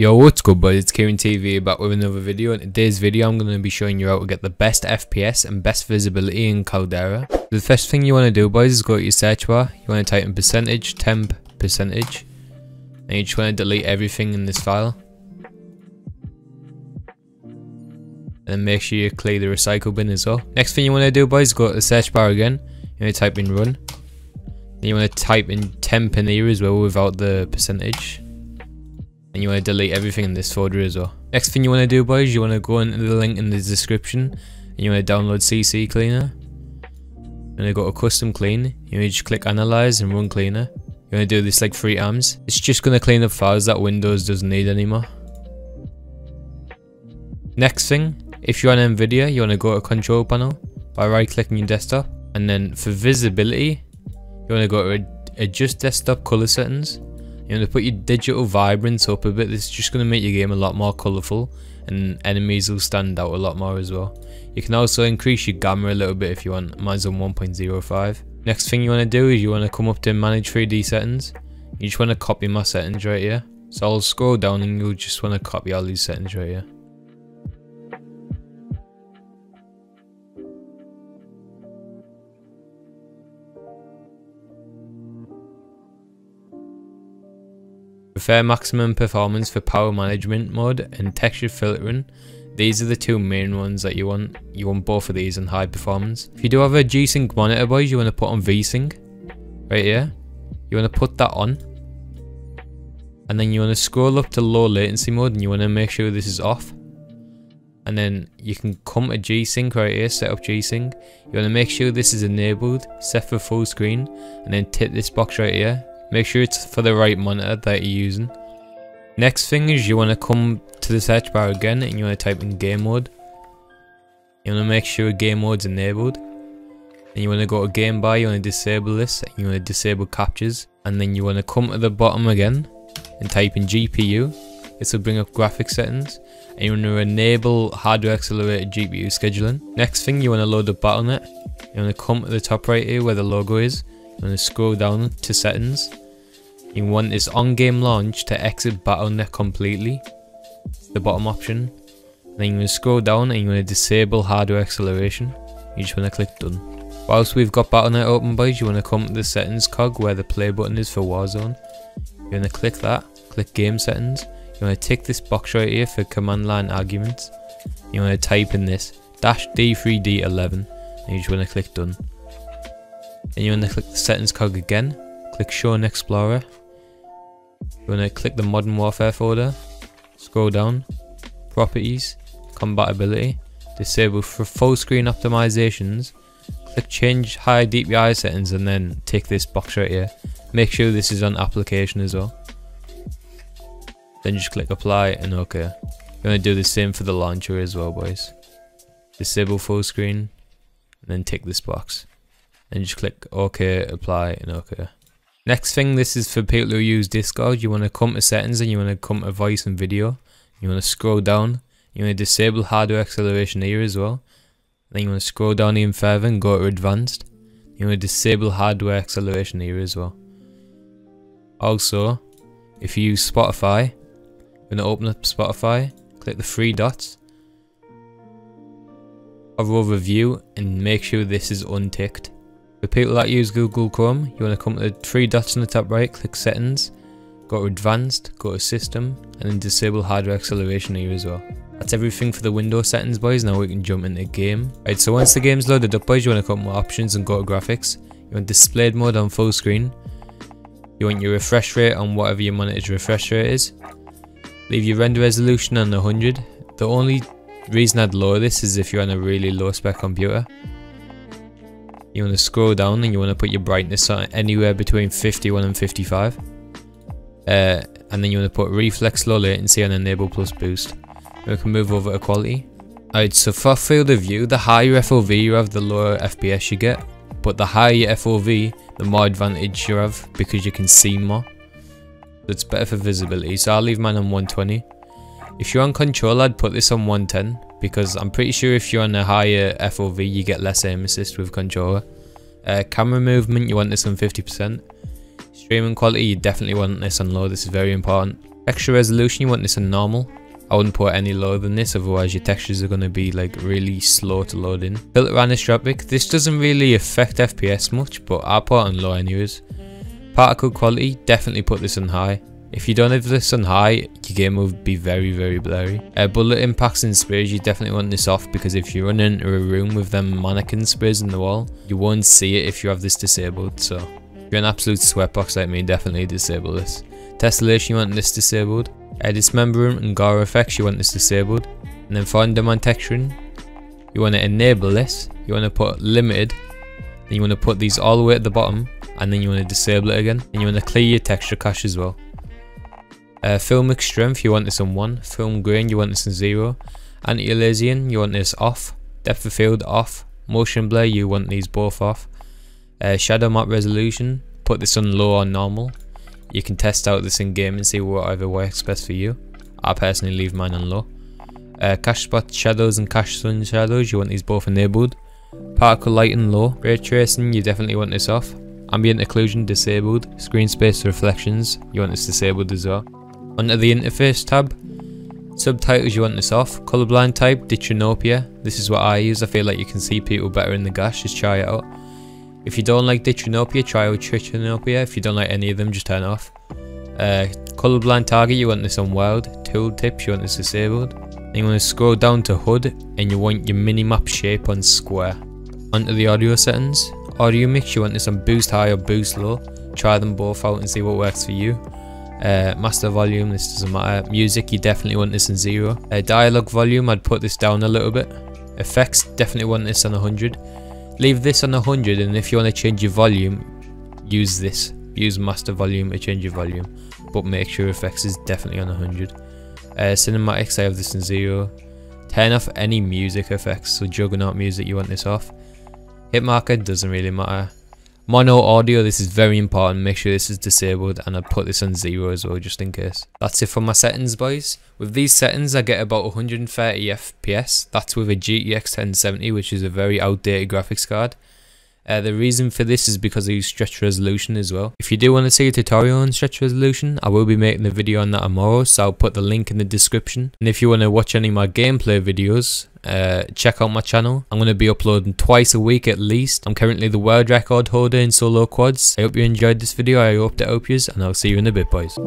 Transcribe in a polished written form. Yo, what's good, buddy? It's Kieran TV back with another video. In today's video, I'm going to be showing you how to get the best FPS and best visibility in Caldera. The first thing you want to do, boys, is go to your search bar. You want to type in %temp%, and you just want to delete everything in this file. And then make sure you clear the recycle bin as well. Next thing you want to do, boys, is go to the search bar again. You want to type in run. Then you want to type in temp in here as well without the %. And you want to delete everything in this folder as well. Next thing you want to do, boys, you want to go into the link in the description and you want to download CCleaner. You want to go to custom clean, you want to just click analyze and run cleaner. You want to do this like 3 times. It's just going to clean up files that Windows doesn't need anymore. Next thing, if you're on NVIDIA, you want to go to control panel by right clicking your desktop, and then for visibility, you want to go to adjust desktop color settings. You want to put your digital vibrance up a bit. This is just going to make your game a lot more colourful and enemies will stand out a lot more as well. You can also increase your gamma a little bit if you want. Mine's on 1.05. Next thing you want to do is you want to come up to manage 3D settings. You just want to copy my settings right here. So I'll scroll down and you'll just want to copy all these settings right here. Prefer maximum performance for power management mode and texture filtering. These are the two main ones that you want. You want both of these on high performance. If you do have a G-Sync monitor, boys, you want to put on V-Sync right here. You want to put that on, and then you want to scroll up to low latency mode and you want to make sure this is off. And then you can come to G-Sync right here, set up G-Sync. You want to make sure this is enabled, set for full screen, and then tick this box right here. Make sure it's for the right monitor that you're using. Next thing is you want to come to the search bar again and you want to type in game mode. You want to make sure game mode's enabled. And you want to go to game bar, you want to disable this, and you want to disable captures. And then you want to come to the bottom again and type in GPU. This will bring up graphics settings. And you want to enable hardware accelerated GPU scheduling. Next thing, you want to load up Battle.net. You want to come to the top right here where the logo is. You want to scroll down to settings. You want this on game launch to exit Battle.net completely. It's the bottom option. Then you want to scroll down and you want to disable hardware acceleration. You just want to click done. Whilst we've got Battle.net open, boys, you want to come to the settings cog where the play button is for Warzone. You want to click that, click game settings. You want to tick this box right here for command line arguments. You want to type in this -D3D11 and you just want to click done. Then you want to click the settings cog again, click show in Explorer. You want to click the Modern Warfare folder, scroll down, properties, compatibility, disable for full screen optimizations, click change high DPI settings, and then tick this box right here. Make sure this is on application as well. Then just click apply and OK. You want to do the same for the launcher as well, boys. Disable full screen and then tick this box. And just click OK, apply, and OK. Next thing, this is for people who use Discord. You want to come to settings and you want to come to voice and video. You want to scroll down. You want to disable hardware acceleration here as well. Then you want to scroll down even further and go to advanced. You want to disable hardware acceleration here as well. Also, if you use Spotify, you're going to open up Spotify, click the 3 dots. Over view and make sure this is unticked. For people that use Google Chrome, you want to come to the 3 dots on the top right, click settings, go to advanced, go to system, and then disable hardware acceleration here as well. That's everything for the Windows settings, boys. Now we can jump into game. Right, so once the game's loaded up, boys, you want to come to more options and go to graphics. You want displayed mode on full screen. You want your refresh rate on whatever your monitor's refresh rate is. Leave your render resolution on 100. The only reason I'd lower this is if you're on a really low spec computer. You want to scroll down and you want to put your brightness on anywhere between 51 and 55. And then you want to put reflex low latency and enable plus boost. We can move over to quality. Alright, so for field of view, the higher FOV you have, the lower FPS you get. But the higher your FOV, the more advantage you have because you can see more. That's better for visibility, so I'll leave mine on 120. If you're on control, I'd put this on 110 because I'm pretty sure if you're on a higher FOV you get less aim assist with controller. Camera movement, you want this on 50%. Streaming quality, you definitely want this on low. This is very important. Texture resolution, you want this on normal. I wouldn't put any lower than this, otherwise your textures are going to be like really slow to load in. Filter anisotropic, this doesn't really affect FPS much, but I'll put it on low anyways. Particle quality, definitely put this on high. If you don't have this on high, your game will be very blurry. Bullet impacts and sprays, you definitely want this off, because if you run into a room with them mannequin sprays in the wall, you won't see it if you have this disabled, so. If you're an absolute sweatbox like me, definitely disable this. Tessellation, you want this disabled. Dismemberment and Gara effects, you want this disabled. And then for on texturing, you want to enable this, you want to put limited, then you want to put these all the way at the bottom, and then you want to disable it again, and you want to clear your texture cache as well. Filmic strength, you want this on 1, film grain, you want this on 0, anti-aliasing, you want this off, depth of field off, motion blur, you want these both off. Shadow map resolution, put this on low or normal. You can test out this in game and see whatever works best for you. I personally leave mine on low. Cache spot shadows and cache sun shadows, you want these both enabled. Particle lighting low. Ray tracing, you definitely want this off. Ambient occlusion disabled. Screen space reflections, you want this disabled as well. Under the interface tab, subtitles, you want this off. Colorblind type, Ditronopia, this is what I use. I feel like you can see people better in the gash, just try it out. If you don't like Ditronopia, try out Tritonopia. If you don't like any of them, just turn off. Colorblind target, you want this on wild. Tool tips, you want this disabled. Then you want to scroll down to HUD, and you want your minimap shape on square. Onto the audio settings. Audio mix, you want this on boost high or boost low. Try them both out and see what works for you. Master volume, this doesn't matter. Music, you definitely want this on 0. Dialogue volume, I'd put this down a little bit. Effects, definitely want this on 100. Leave this on 100, and if you want to change your volume, use this. Use master volume to change your volume, but make sure effects is definitely on 100. Cinematics, I have this on 0. Turn off any music effects, so Juggernaut music, you want this off. Hit marker, doesn't really matter. Mono audio, this is very important, make sure this is disabled, and I put this on 0 as well, just in case. That's it for my settings, boys. With these settings I get about 130 FPS, that's with a GTX 1070, which is a very outdated graphics card. The reason for this is because I use stretch resolution as well. If you do want to see a tutorial on stretch resolution, I will be making a video on that tomorrow, so I'll put the link in the description. And if you want to watch any of my gameplay videos, check out my channel. I'm going to be uploading twice a week at least. I'm currently the world record holder in solo quads. I hope you enjoyed this video, I hope that helped you, and I'll see you in a bit, boys.